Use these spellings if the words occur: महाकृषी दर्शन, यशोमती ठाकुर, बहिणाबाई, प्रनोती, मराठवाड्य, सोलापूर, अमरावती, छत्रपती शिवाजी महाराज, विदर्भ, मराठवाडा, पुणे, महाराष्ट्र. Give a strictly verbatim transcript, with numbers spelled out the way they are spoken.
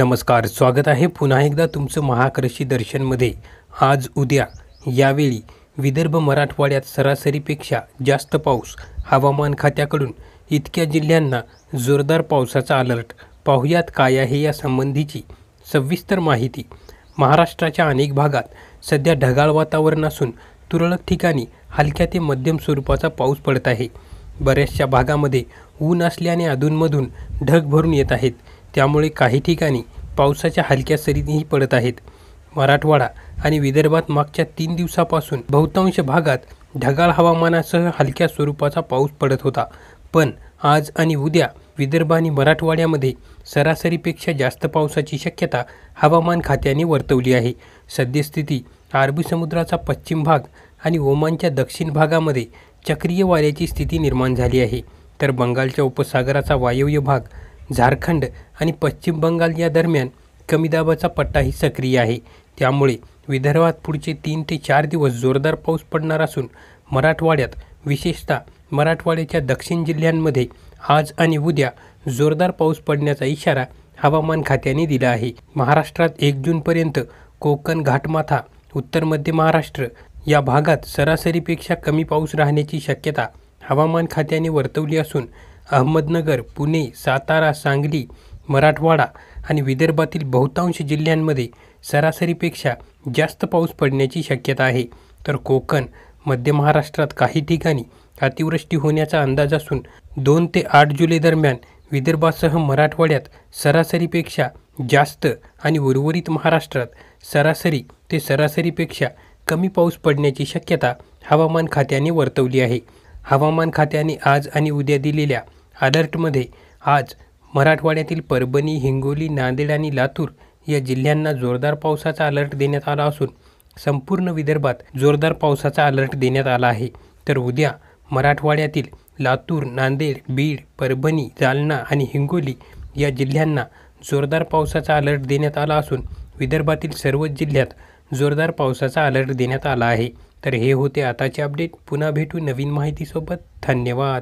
नमस्कार, स्वागत आहे पुन्हा एकदा तुमचं महाकृषी दर्शनमध्ये। आज उद्या यावेळी विदर्भ मराठवाड्यात सरासरीपेक्षा जास्त पाऊस, हवामान खात्याकडून इतक्या जिल्ह्यांना जोरदार पावसाचा अलर्ट। पाहुयात काय आहे या संबंधीची सविस्तर माहिती। महाराष्ट्राच्या अनेक भागात सध्या ढगाळ वातावरण असून तुरळक ठिकाणी हलक्या ते मध्यम स्वरूपाचा पाऊस पडत आहे। बऱ्याचशा भागामध्ये ऊन असल्याने अधूनमधून ढग भरून येत आहेत, त्यामुळे काही ठिकाणी पावसाच्या हलक्या सरीही पडत आहेत। मराठवाडा आणि विदर्भात मागच्या तीन दिवसापासून बहुतांश भागात ढगाळ हवामानासह हलक्या स्वरूपाचा पाऊस पडत होता, पण आज आणि उद्या विदर्भ आणि मराठवाड्यामध्ये सरासरीपेक्षा जास्त पावसाची शक्यता हवामान खात्याने वर्तवली आहे। सद्यस्थिती अरबी समुद्राचा पश्चिम भाग आणि ओमानच्या दक्षिण भागामध्ये चक्रीय वाऱ्याची स्थिती निर्माण झाली आहे, तर बंगालच्या उपसागराचा वायव्य भाग, झारखंड आणि पश्चिम बंगाल या दरम्यान कमी दाबाचा पट्टाही सक्रिय आहे। त्यामुळे विदर्भात पुढचे तीन ते चार दिवस जोरदार पाऊस पडणार असून मराठवाड्यात, विशेषतः मराठवाड्याच्या दक्षिण जिल्ह्यांमध्ये आज आणि उद्या जोरदार पाऊस पडण्याचा इशारा हवामान खात्याने दिला आहे। महाराष्ट्रात एक जूनपर्यंत कोकण घाटमाथा, उत्तर मध्य महाराष्ट्र या भागात सरासरीपेक्षा कमी पाऊस राहण्याची शक्यता हवामान खात्याने वर्तवली असून अहमदनगर, पुणे, सातारा, सांगली, मराठवाडा आणि विदर्भातील बहुतांश जिल्ह्यांमध्ये सरासरीपेक्षा जास्त पाऊस पडण्याची शक्यता आहे। तर कोकण, मध्य महाराष्ट्रात काही ठिकाणी अतिवृष्टी होण्याचा अंदाज असून दोन ते आठ जुलै दरम्यान विदर्भासह मराठवाड्यात सरासरीपेक्षा जास्त आणि उर्वरित महाराष्ट्रात सरासरी ते सरासरीपेक्षा कमी पाऊस पडण्याची शक्यता हवामान खात्याने वर्तवली आहे। हवामान खात्याने आज आणि उद्या दिलेल्या अलर्टमध्ये आज मराठवाड्यातील परभणी, हिंगोली, नांदेड आणि लातूर या जिल्ह्यांना जोरदार पावसाचा अलर्ट देण्यात आला असून संपूर्ण विदर्भात जोरदार पावसाचा अलर्ट देण्यात आला आहे। तर उद्या मराठवाड्यातील लातूर, नांदेड, बीड, परभणी, जालना आणि हिंगोली या जिल्ह्यांना जोरदार पावसाचा अलर्ट देण्यात आला असून विदर्भातील सर्वच जिल्ह्यात जोरदार पावसाचा अलर्ट देण्यात आला आहे। तर हे होते आताचे अपडेट। पुन्हा भेटू नवीन माहितीसोबत। धन्यवाद।